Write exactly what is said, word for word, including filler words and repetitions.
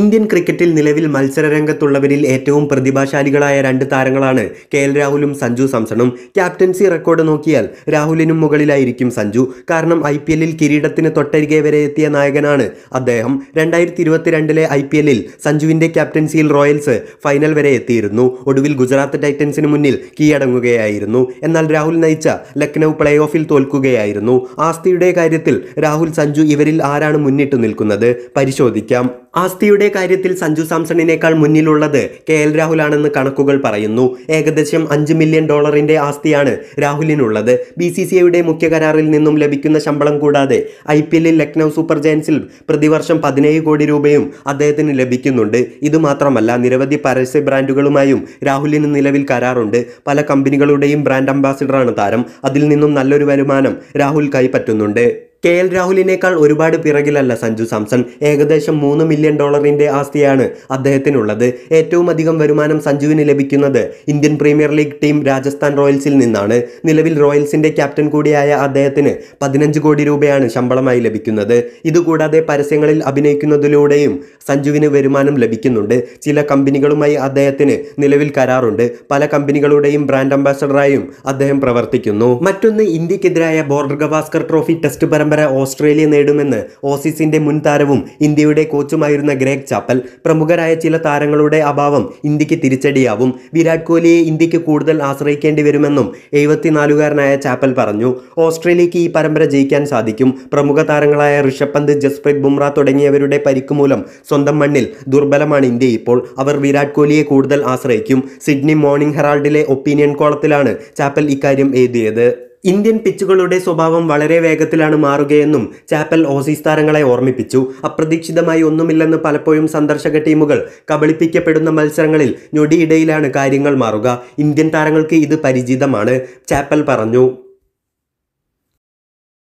Indian ക്രിക്കറ്റിൽ നിലവിൽ മത്സരരംഗത്തുള്ളവരിൽ ഏറ്റവും പ്രതിഭാശാലികളായ രണ്ട് താരങ്ങളാണ് കെ എൽ രാഹുലും സഞ്ജു സാംസണും. ക്യാപ്റ്റൻസി റെക്കോർഡ് നോക്കിയാൽ രാഹുലിനും മുകളിലായിരിക്കും സഞ്ജു. കാരണം ഐ പി എല്ലിൽ കിരീടത്തിന് തൊട്ടരികെ വരെ എത്തിയ നായകനാണ് അദ്ദേഹം. രണ്ടായിരത്തി ഇരുപത്തിരണ്ടിലെ ഐ പി എല്ലിൽ സഞ്ജുവിൻ്റെ ക്യാപ്റ്റൻസിയിൽ റോയൽസ് ഫൈനൽ വരെ എത്തിയിരുന്നു. ഒടുവിൽ ഗുജറാത്ത് ടൈറ്റൻസിന് മുന്നിൽ കീഴടങ്ങുകയായിരുന്നു. എന്നാൽ രാഹുൽ നയിച്ച ലക്നൗ പ്ലേ ഓഫിൽ തോൽക്കുകയായിരുന്നു. ആസ്തിയുടെ കാര്യത്തിൽ രാഹുൽ സഞ്ജു ഇവരിൽ ആരാണ് മുന്നിട്ട് നിൽക്കുന്നത് പരിശോധിക്കാം. ആസ്തിയുടെ കാര്യത്തിൽ സഞ്ജു സാംസണിനേക്കാൾ മുന്നിലുള്ളത് കെ എൽ രാഹുൽ ആണെന്ന് കണക്കുകൾ പറയുന്നു. ഏകദേശം അഞ്ച് മില്യൺ ഡോളറിന്റെ ആസ്തിയാണ് രാഹുലിനുള്ളത്. ബി സി സി ഐയുടെ മുഖ്യ കരാറിൽ നിന്നും ലഭിക്കുന്ന ശമ്പളം കൂടാതെ ഐ പി എല്ലിൽ ലക്നൗ സൂപ്പർ ജയൻസിൽ പ്രതിവർഷം പതിനേഴ് കോടി രൂപയും അദ്ദേഹത്തിന് ലഭിക്കുന്നുണ്ട്. ഇതുമാത്രമല്ല, നിരവധി പരസ്യ ബ്രാൻഡുകളുമായും രാഹുലിന് നിലവിൽ കരാറുണ്ട്. പല കമ്പനികളുടെയും ബ്രാൻഡ് അംബാസിഡറാണ് താരം. അതിൽ നിന്നും നല്ലൊരു വരുമാനം രാഹുൽ കൈപ്പറ്റുന്നുണ്ട്. കെ എൽ രാഹുലിനേക്കാൾ ഒരുപാട് പിറകിലല്ല സഞ്ജു സാംസൺ. ഏകദേശം മൂന്ന് മില്യൺ ഡോളറിൻ്റെ ആസ്തിയാണ് അദ്ദേഹത്തിനുള്ളത്. ഏറ്റവും അധികം വരുമാനം സഞ്ജുവിന് ലഭിക്കുന്നത് Indian Premier League team Rajasthan റോയൽസിൽ നിന്നാണ്. നിലവിൽ റോയൽസിൻ്റെ ക്യാപ്റ്റൻ കൂടിയായ അദ്ദേഹത്തിന് പതിനഞ്ച് കോടി രൂപയാണ് ശമ്പളമായി ലഭിക്കുന്നത്. ഇതുകൂടാതെ പരസ്യങ്ങളിൽ അഭിനയിക്കുന്നതിലൂടെയും സഞ്ജുവിന് വരുമാനം ലഭിക്കുന്നുണ്ട്. ചില കമ്പനികളുമായി അദ്ദേഹത്തിന് നിലവിൽ കരാറുണ്ട്. പല കമ്പനികളുടെയും ബ്രാൻഡ് അംബാസഡറായും അദ്ദേഹം പ്രവർത്തിക്കുന്നു. മറ്റൊന്ന്, ഇന്ത്യക്കെതിരായ ബോർഡർ ഗവാസ്കർ ട്രോഫി ടെസ്റ്റ് പരമ്പര ഓസ്ട്രേലിയ നേടുമെന്ന് ഓസീസിന്റെ മുൻ താരവും ഇന്ത്യയുടെ കോച്ചുമായിരുന്ന ഗ്രേഗ് ചാപ്പൽ. പ്രമുഖരായ ചില താരങ്ങളുടെ അഭാവം ഇന്ത്യക്ക് തിരിച്ചടിയാവും. വിരാട് കോഹ്ലിയെ ഇന്ത്യക്ക് കൂടുതൽ ആശ്രയിക്കേണ്ടി വരുമെന്നും എഴുപത്തിനാലുകാരനായ ചാപ്പൽ പറഞ്ഞു. ഓസ്ട്രേലിയക്ക് ഈ പരമ്പര ജയിക്കാൻ സാധിക്കും. പ്രമുഖ താരങ്ങളായ ഋഷഭ് പന്ത്, ജസ്പ്രീത് ബുംറ തുടങ്ങിയവരുടെ പരിക്ക് മൂലം സ്വന്തം മണ്ണിൽ ദുർബലമാണ് ഇന്ത്യ ഇപ്പോൾ. അവർ വിരാട് കോഹ്ലിയെ കൂടുതൽ ആശ്രയിക്കും. സിഡ്നി മോർണിംഗ് ഹെറാൾഡിലെ ഒപ്പീനിയൻ കോളത്തിലാണ് ചാപ്പൽ ഇക്കാര്യം എഴുതിയത്. ഇന്ത്യൻ പിച്ചുകളുടെ സ്വഭാവം വളരെ വേഗത്തിലാണ് മാറുകയെന്നും ചാപ്പൽ ഓസീസ് താരങ്ങളെ ഓർമ്മിപ്പിച്ചു. അപ്രതീക്ഷിതമായി ഒന്നുമില്ലെന്ന് പലപ്പോഴും സന്ദർശക ടീമുകൾ കബളിപ്പിക്കപ്പെടുന്ന മത്സരങ്ങളിൽ ഞൊടിയിടയിലാണ് കാര്യങ്ങൾ മാറുക. ഇന്ത്യൻ താരങ്ങൾക്ക് ഇത് പരിചിതമാണ്, ചാപ്പൽ പറഞ്ഞു.